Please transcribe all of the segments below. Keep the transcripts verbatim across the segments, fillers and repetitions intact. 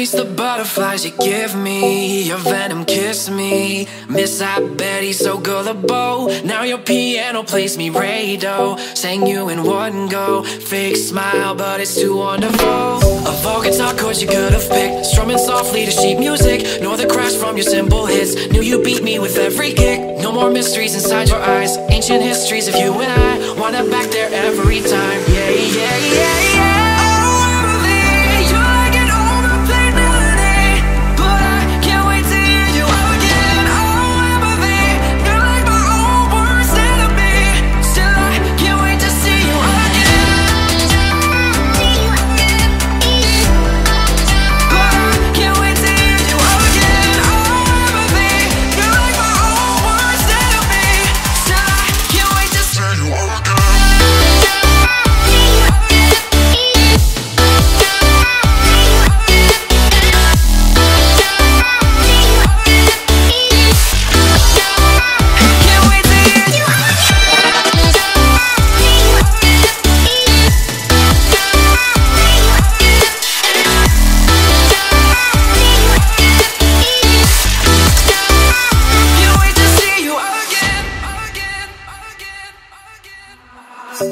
chase the butterflies you give me. Your venom kiss me. Miss I Betty, so gullible. Now your piano plays me radio. Sang you in one go. Fake smile, but it's too wonderful. A vocal guitar chord you could've picked. Strumming softly to sheet music. Nor the crash from your cymbal hits. Knew you beat me with every kick. No more mysteries inside your eyes. Ancient histories of you and I. Wind up back there every time. Yeah, yeah, yeah, yeah.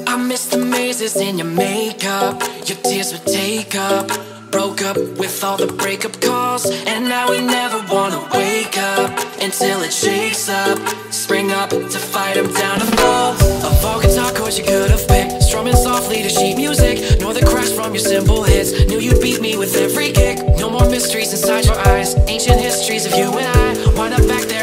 I miss the mazes in your makeup. Your tears would take up. Broke up with all the breakup calls. And now we never wanna wake up until it shakes up. Spring up to fight them down to fall. A vocal guitar chord you could've picked. Strumming softly to sheet music. Nor the crash from your cymbal hits. Knew you beat me with every kick. No more mysteries inside your eyes. Ancient histories of you and I. Wind up back there.